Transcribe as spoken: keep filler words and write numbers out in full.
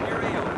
Here we go.